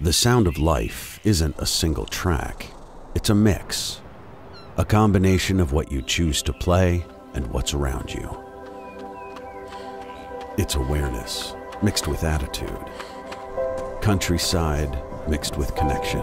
The Sound of Life isn't a single track, it's a mix, a combination of what you choose to play and what's around you. It's awareness mixed with attitude, countryside mixed with connection,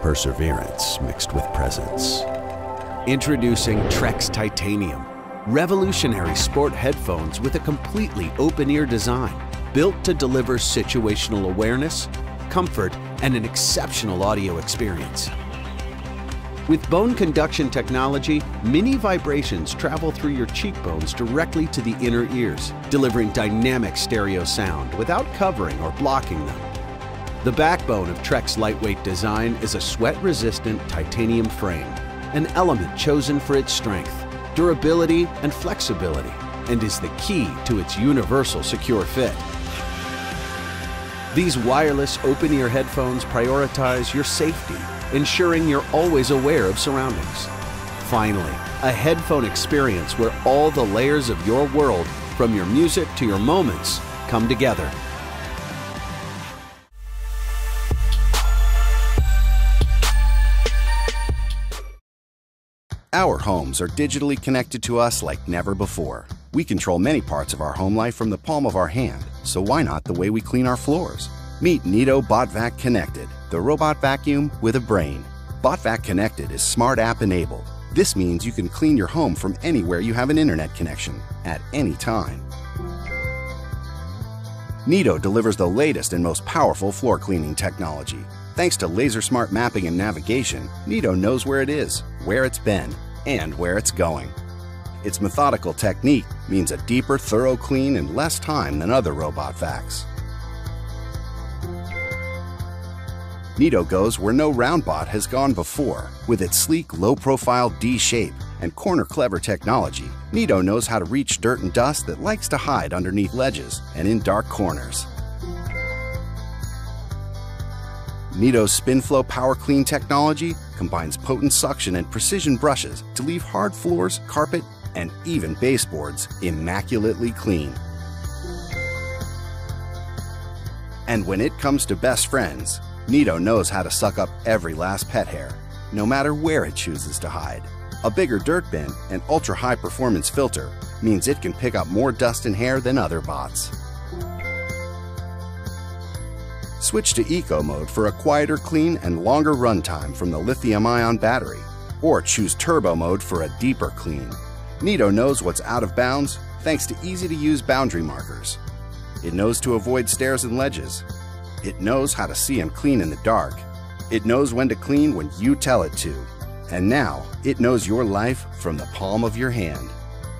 perseverance mixed with presence. Introducing Trekz Titanium, revolutionary sport headphones with a completely open-ear design, built to deliver situational awareness, comfort, and an exceptional audio experience. With bone conduction technology, mini vibrations travel through your cheekbones directly to the inner ears, delivering dynamic stereo sound without covering or blocking them. The backbone of Trekz lightweight design is a sweat-resistant titanium frame, an element chosen for its strength, durability, and flexibility, and is the key to its universal secure fit. These wireless open-ear headphones prioritize your safety, ensuring you're always aware of surroundings. Finally, a headphone experience where all the layers of your world, from your music to your moments, come together. Our homes are digitally connected to us like never before. We control many parts of our home life from the palm of our hand, so why not the way we clean our floors? Meet Neato BotVac Connected, the robot vacuum with a brain. BotVac Connected is smart app enabled. This means you can clean your home from anywhere you have an internet connection, at any time. Neato delivers the latest and most powerful floor cleaning technology. Thanks to LaserSmart mapping and navigation, Neato knows where it is, where it's been, and where it's going. Its methodical technique means a deeper, thorough clean in less time than other robot vacs. Neato goes where no roundbot has gone before. With its sleek, low-profile D-shape and corner-clever technology, Neato knows how to reach dirt and dust that likes to hide underneath ledges and in dark corners. Neato's SpinFlow PowerClean technology combines potent suction and precision brushes to leave hard floors, carpet, and even baseboards immaculately clean. And when it comes to best friends, Neato knows how to suck up every last pet hair, no matter where it chooses to hide. A bigger dirt bin and ultra-high performance filter means it can pick up more dust and hair than other bots. Switch to Eco mode for a quieter clean and longer runtime from the lithium-ion battery, or choose Turbo mode for a deeper clean. Neato knows what's out of bounds thanks to easy-to-use boundary markers. It knows to avoid stairs and ledges. It knows how to see and clean in the dark. It knows when to clean when you tell it to. And now, it knows your life from the palm of your hand.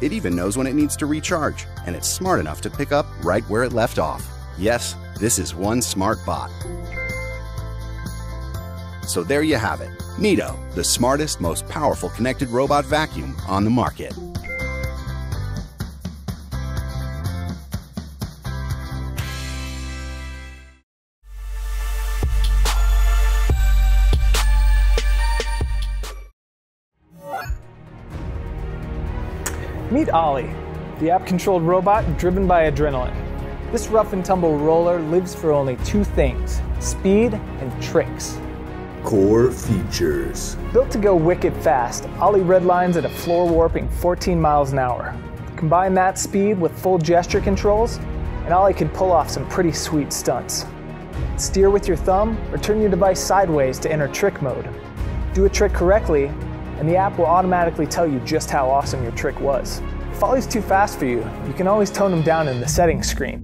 It even knows when it needs to recharge, and it's smart enough to pick up right where it left off. Yes, this is one smart bot. So there you have it, Neato, the smartest, most powerful connected robot vacuum on the market. Meet Ollie, the app-controlled robot driven by adrenaline. This rough-and-tumble roller lives for only two things: speed and tricks. Core features. Built to go wicked fast, Ollie redlines at a floor-warping 14 miles an hour. Combine that speed with full gesture controls, and Ollie can pull off some pretty sweet stunts. Steer with your thumb or turn your device sideways to enter trick mode. Do a trick correctly, and the app will automatically tell you just how awesome your trick was. If Ollie's too fast for you, you can always tone him down in the settings screen.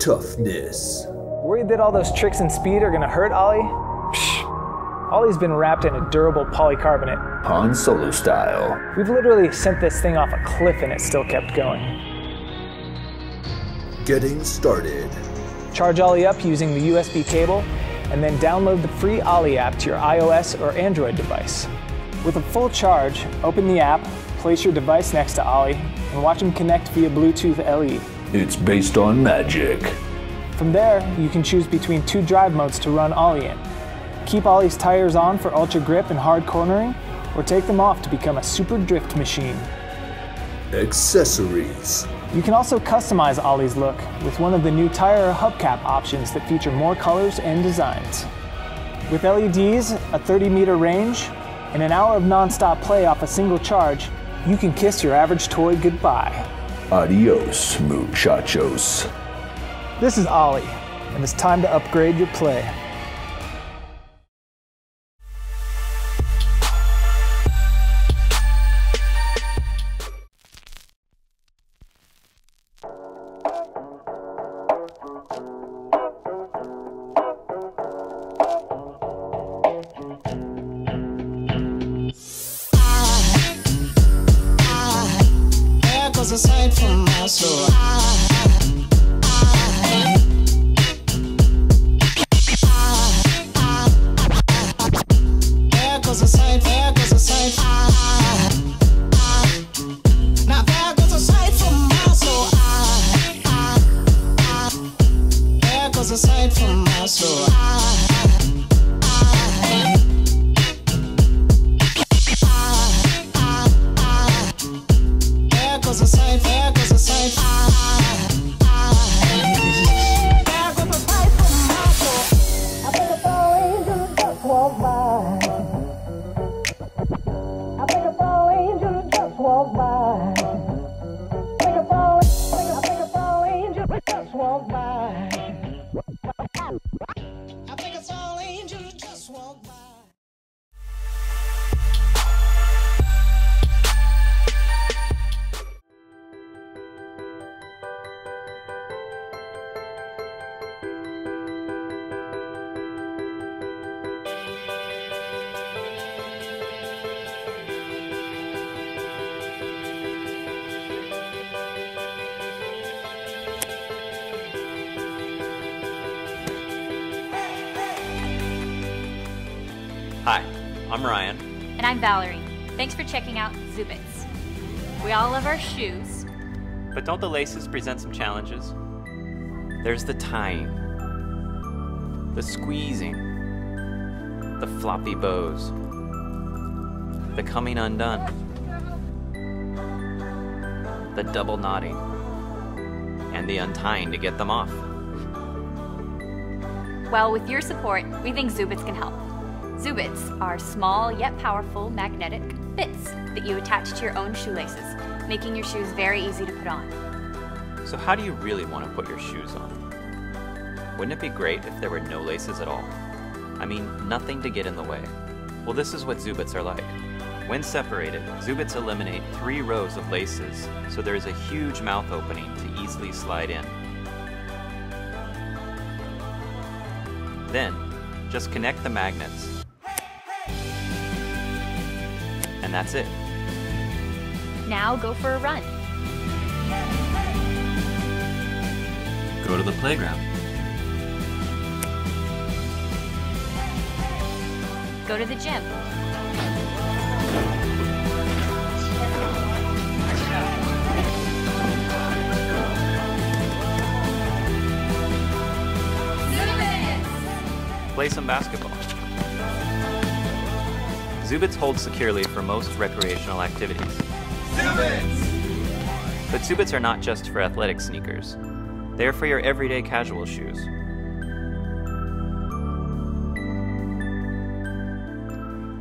Toughness. Worried that all those tricks and speed are gonna hurt Ollie? Psh! Ollie's been wrapped in a durable polycarbonate. Han Solo style. We've literally sent this thing off a cliff and it still kept going. Getting started. Charge Ollie up using the USB cable, and then download the free Ollie app to your iOS or Android device. With a full charge, open the app, place your device next to Ollie, and watch him connect via Bluetooth LE. It's based on magic. From there, you can choose between two drive modes to run Ollie in. Keep Ollie's tires on for ultra grip and hard cornering, or take them off to become a super drift machine. Accessories. You can also customize Ollie's look with one of the new tire or hubcap options that feature more colors and designs. With LEDs, a 30-meter range, and an hour of non-stop play off a single charge, you can kiss your average toy goodbye. Adios, muchachos. This is Ollie, and it's time to upgrade your play. Aside from my soul, there goes a sight, there goes a sight. Now there goes a sight from my soul. There goes a sight from my soul. Hi, I'm Ryan. And I'm Valerie. Thanks for checking out Zubits. We all love our shoes. But don't the laces present some challenges? There's the tying, the squeezing, the floppy bows, the coming undone, the double knotting, and the untying to get them off. Well, with your support, we think Zubits can help. Zubits are small yet powerful magnetic bits that you attach to your own shoelaces, making your shoes very easy to put on. So how do you really want to put your shoes on? Wouldn't it be great if there were no laces at all? I mean, nothing to get in the way. Well, this is what Zubits are like. When separated, Zubits eliminate 3 rows of laces, so there is a huge mouth opening to easily slide in. Then, just connect the magnets. And that's it. Now go for a run. Go to the playground. Go to the gym. Play some basketball. Zubits hold securely for most recreational activities. Zubits! But Zubits are not just for athletic sneakers. They are for your everyday casual shoes.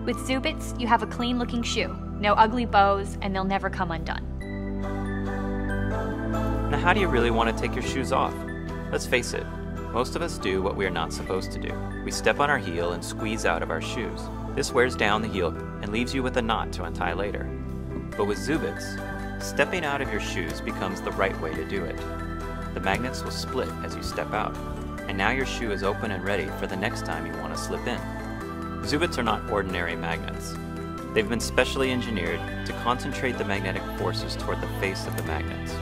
With Zubits, you have a clean-looking shoe, no ugly bows, and they'll never come undone. Now, how do you really want to take your shoes off? Let's face it, most of us do what we are not supposed to do. We step on our heel and squeeze out of our shoes. This wears down the heel and leaves you with a knot to untie later. But with Zubits, stepping out of your shoes becomes the right way to do it. The magnets will split as you step out, and now your shoe is open and ready for the next time you want to slip in. Zubits are not ordinary magnets. They've been specially engineered to concentrate the magnetic forces toward the face of the magnets.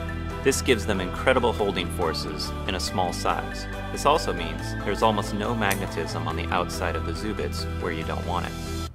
This gives them incredible holding forces in a small size. This also means there's almost no magnetism on the outside of the Zubits where you don't want it.